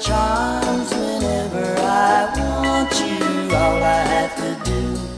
Charms whenever I want you. All I have to do